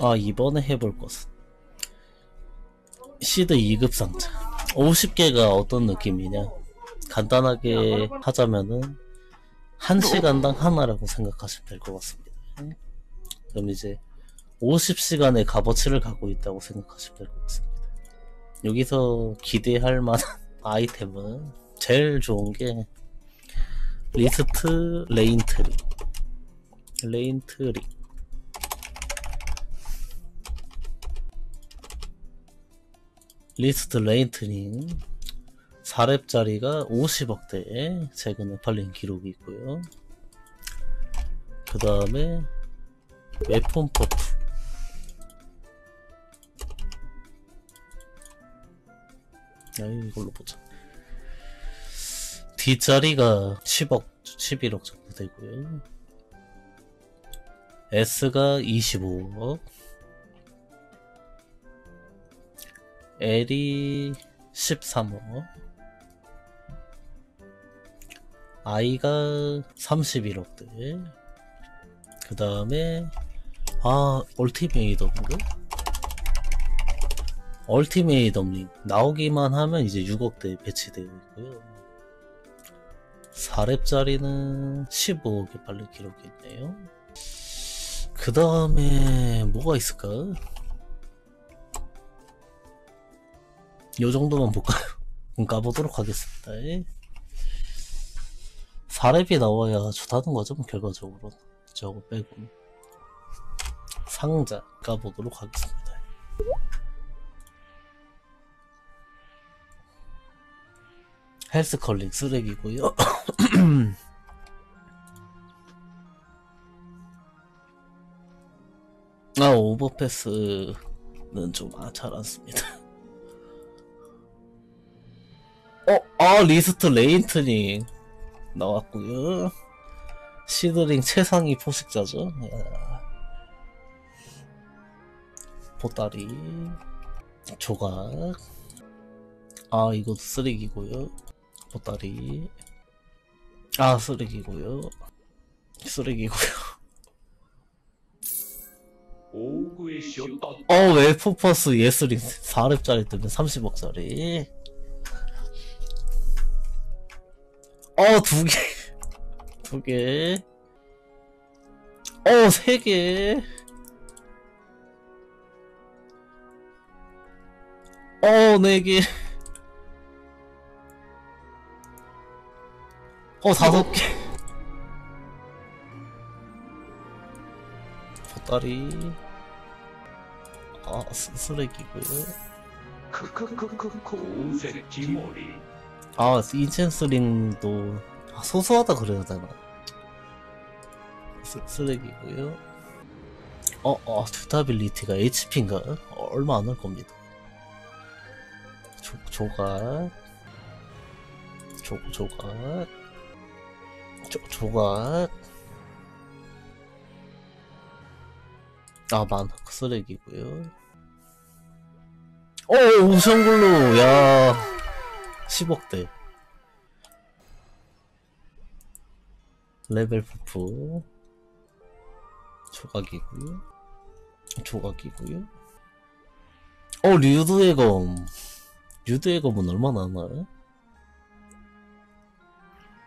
아, 이번에 해볼 것은 시드 2급 상자. 50개가 어떤 느낌이냐, 간단하게 하자면은 1시간당 하나라고 생각하시면 될 것 같습니다. 그럼 이제 50시간의 값어치를 갖고 있다고 생각하시면 될 것 같습니다. 여기서 기대할 만한 아이템은 제일 좋은 게 리스트 레인트리. 리스트 레인트리 4렙짜리가 50억대에 최근에 팔린 기록이 있고요. 그 다음에 웨폰 퍼프, 이걸로 보자. D짜리가 10억, 11억 정도 되고요. S가 25억, L이 13억, I가 31억대. 그 다음에 얼티메이덤 링 나오기만 하면 이제 6억대에 배치되어 있고요. 4렙짜리는 15억에 팔린 기록이 있네요. 그 다음에 뭐가 있을까? 요 정도만 볼까요? 그럼 까보도록 하겠습니다. 4렙이 나와야 좋다는 거죠, 결과적으로. 저거 빼고. 상자 까보도록 하겠습니다. 헬스컬링 쓰레기고요. 아, 오버패스는 좀 잘 안 씁니다. 리스트 레인트링 나왔고요. 시드링 최상위 포식자죠. 보따리, 조각, 아 이것도 쓰레기고요. 보따리, 아 쓰레기고요. 웰포퍼스 예스링 4렙짜리 때문에 30억짜리. 두 개. 3개. 4개. 5개. 보따리. 아, 쓰레기고요. 아, 인첸스링도 소소하다 그래야 되나? 쓰레기고요. 듀타빌리티가 HP인가? 얼마 안 할 겁니다. 조각. 아, 만 쓰레기고요. 오션글루, 야, 10억대. 레벨 퍼프 조각이고요. 류드의 검은 얼마나 하나요?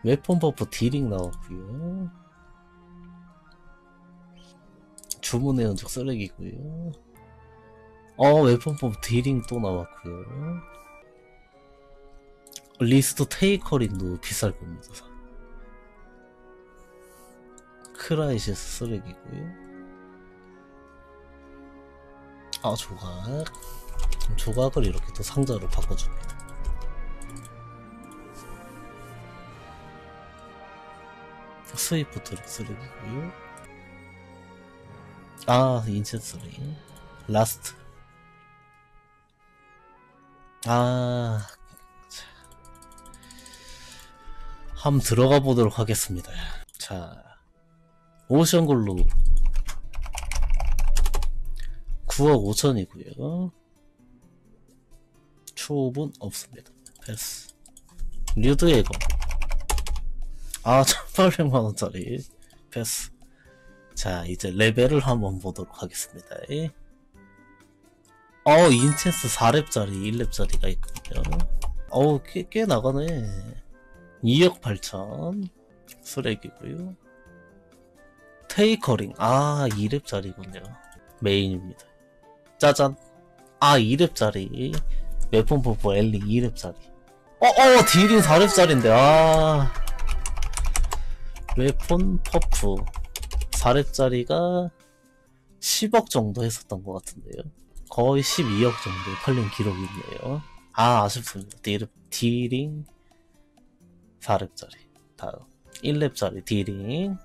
웨폰 버프 딜링 나왔고요. 주문의 흔적 쓰레기고요. 웨폰 버프 딜링 또 나왔고요. 리스트 테이커링도 비쌀 겁니다. 크라이시스 쓰레기고요. 아, 조각을 이렇게 또 상자로 바꿔줍니다. 스위프트 쓰레기고요. 아, 인첸스링 라스트. 아, 자, 한번 들어가 보도록 하겠습니다. 자, 오션글루 9억 5천이고요. 추업은 없습니다. 패스. 류드의 검. 아, 1800만원짜리. 패스. 자, 이제 레벨을 한번 보도록 하겠습니다. 인챈스 4렙짜리 1렙짜리가 있군요. 어우 꽤 나가네. 2억 8천 쓰레기고요. 테이커링, 2렙짜리군요. 메인입니다. 짜잔. 2렙짜리 웨폰 포포 엘리 2렙짜리. 딜인 4렙짜리인데. 웨폰 퍼프 4렙짜리가 10억 정도 했었던 것 같은데요. 거의 12억 정도 팔린 기록이네요. 아쉽습니다. 딜링 4렙짜리. 다음 1렙짜리 딜링.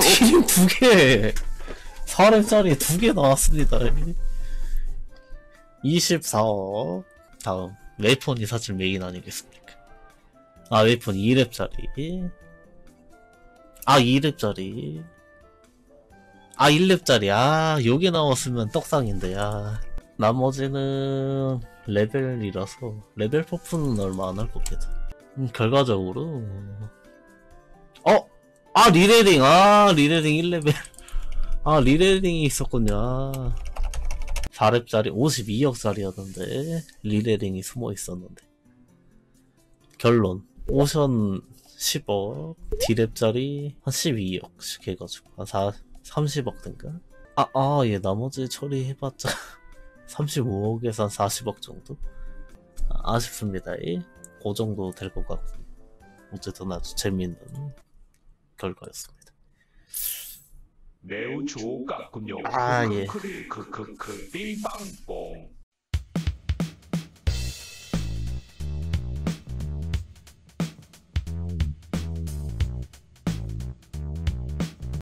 딜링 2개! 4렙짜리 2개 나왔습니다. 24억. 다음 웨폰이 사실 메인 아니겠습니까? 웨폰 2렙짜리. 2렙짜리. 1렙짜리. 요게 나왔으면 떡상인데. 나머지는 레벨이라서 레벨 퍼프는 얼마 안 할 겁니다. 결과적으로 리레이딩. 리레이딩 1레벨. 리레이딩이 있었군요. 4렙짜리 52억짜리였는데 리레이딩이 숨어 있었는데. 결론 오션 10억, D랩짜리 한 12억씩 해가지고 한 30억 된가? 예, 나머지 처리해봤자 35억에서 한 40억 정도? 아쉽습니다. 그 정도 될 것 같고, 어쨌든 아주 재밌는 결과였습니다. 매우 좋았군요. 예.